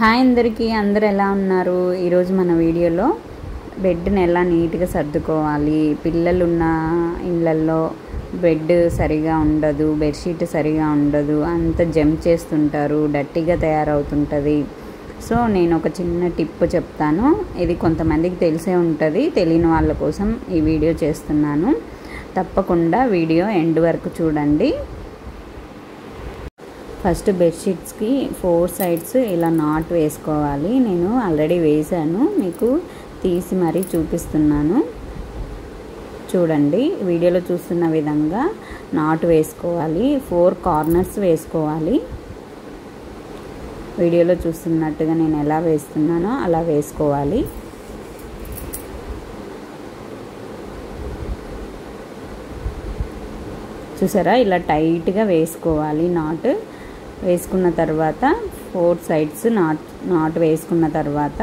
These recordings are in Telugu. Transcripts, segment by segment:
హాయ్ అందరికీ, అందరూ ఎలా ఉన్నారు? ఈరోజు మన వీడియోలో బెడ్ని ఎలా నీట్గా సర్దుకోవాలి, పిల్లలు ఉన్న ఇళ్ళల్లో బెడ్ సరిగా ఉండదు, బెడ్షీట్ సరిగా ఉండదు, అంత జంప్ చేస్తుంటారు, డట్టిగా తయారవుతుంటుంది. సో నేను ఒక చిన్న టిప్ చెప్తాను. ఇది కొంతమందికి తెలిసే ఉంటుంది, తెలియని వాళ్ళ కోసం ఈ వీడియో చేస్తున్నాను. తప్పకుండా వీడియో ఎండ్ వరకు చూడండి. ఫస్ట్ బెడ్షీట్స్కి 4 సైడ్స్ ఇలా నాట్ వేసుకోవాలి. నేను ఆల్రెడీ వేసాను, మీకు తీసి మరీ చూపిస్తున్నాను. చూడండి, వీడియోలో చూస్తున్న విధంగా నాట్ వేసుకోవాలి. 4 కార్నర్స్ వేసుకోవాలి. వీడియోలో చూస్తున్నట్టుగా నేను ఎలా వేస్తున్నానో అలా వేసుకోవాలి. చూసారా, ఇలా టైట్గా వేసుకోవాలి. నాట్ వేసుకున్న తర్వాత 4 సైడ్స్ నాట్ వేసుకున్న తర్వాత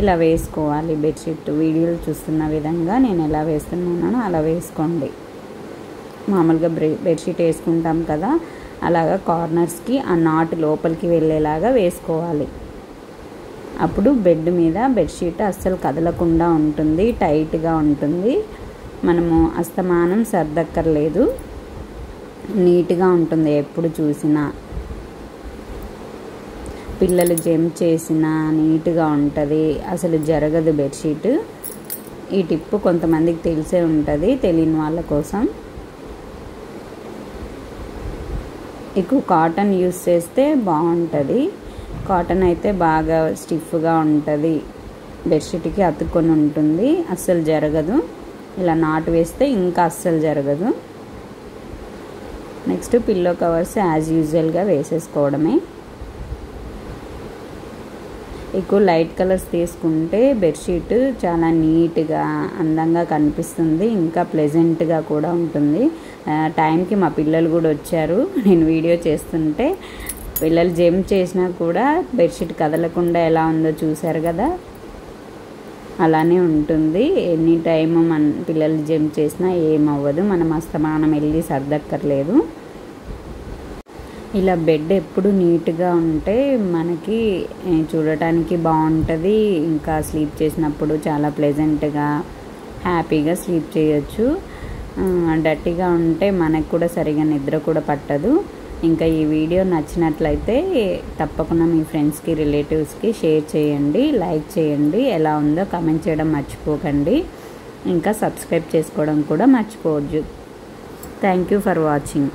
ఇలా వేసుకోవాలి. బెడ్షీట్ వీడియోలు చూస్తున్న విధంగా నేను ఎలా వేస్తున్నానో అలా వేసుకోండి. మామూలుగా బెడ్షీట్ వేసుకుంటాం కదా, అలాగా కార్నర్స్కి ఆ నాట్ లోపలికి వెళ్ళేలాగా వేసుకోవాలి. అప్పుడు బెడ్ మీద బెడ్షీట్ అస్సలు కదలకుండా ఉంటుంది, టైట్గా ఉంటుంది. మనము అస్తమానం సర్దక్కర్లేదు, నీట్గా ఉంటుంది. ఎప్పుడు చూసినా పిల్లలు జంప్ చేసినా నీట్గా ఉంటుంది, అసలు జరగదు బెడ్షీట్. ఈ టిప్పు కొంతమందికి తెలిసే ఉంటుంది, తెలియని వాళ్ళ కోసం. ఎక్కువ కాటన్ యూస్ చేస్తే బాగుంటుంది. కాటన్ అయితే బాగా స్టిఫ్గా ఉంటుంది, బెడ్షీట్కి అతుక్కొని ఉంటుంది, అస్సలు జరగదు. ఇలా నాటు వేస్తే ఇంకా అస్సలు జరగదు. నెక్స్ట్ పిల్లో కవర్స్ యాజ్ యూజువల్గా వేసేసుకోవడమే. ఎక్కువ లైట్ కలర్స్ తీసుకుంటే బెడ్షీట్ చాలా నీట్గా అందంగా కనిపిస్తుంది, ఇంకా ప్లెజెంట్గా కూడా ఉంటుంది. టైంకి మా పిల్లలు కూడా వచ్చారు. నేను వీడియో చేస్తుంటే పిల్లలు జంప్ చేసినా కూడా బెడ్షీట్ కదలకుండా ఎలా ఉందో చూశారు కదా, అలానే ఉంటుంది. ఎనీ టైము మన పిల్లలు జంప్ చేసినా ఏమవ్వదు, మనం అస్తమానం వెళ్ళి సర్దక్కర్లేదు. ఇలా బెడ్ ఎప్పుడు నీట్గా ఉంటే మనకి చూడటానికి బాగుంటుంది, ఇంకా స్లీప్ చేసినప్పుడు చాలా ప్లెజెంట్గా హ్యాపీగా స్లీప్ చేయొచ్చు. డట్టిగా ఉంటే మనకు కూడా సరిగా నిద్ర కూడా పట్టదు. ఇంకా ఈ వీడియో నచ్చినట్లయితే తప్పకుండా మీ ఫ్రెండ్స్కి, రిలేటివ్స్కి షేర్ చేయండి, లైక్ చేయండి. ఎలా ఉందో కామెంట్ చేయడం మర్చిపోకండి. ఇంకా సబ్స్క్రైబ్ చేసుకోవడం కూడా మర్చిపోవద్దు. Thank you for watching.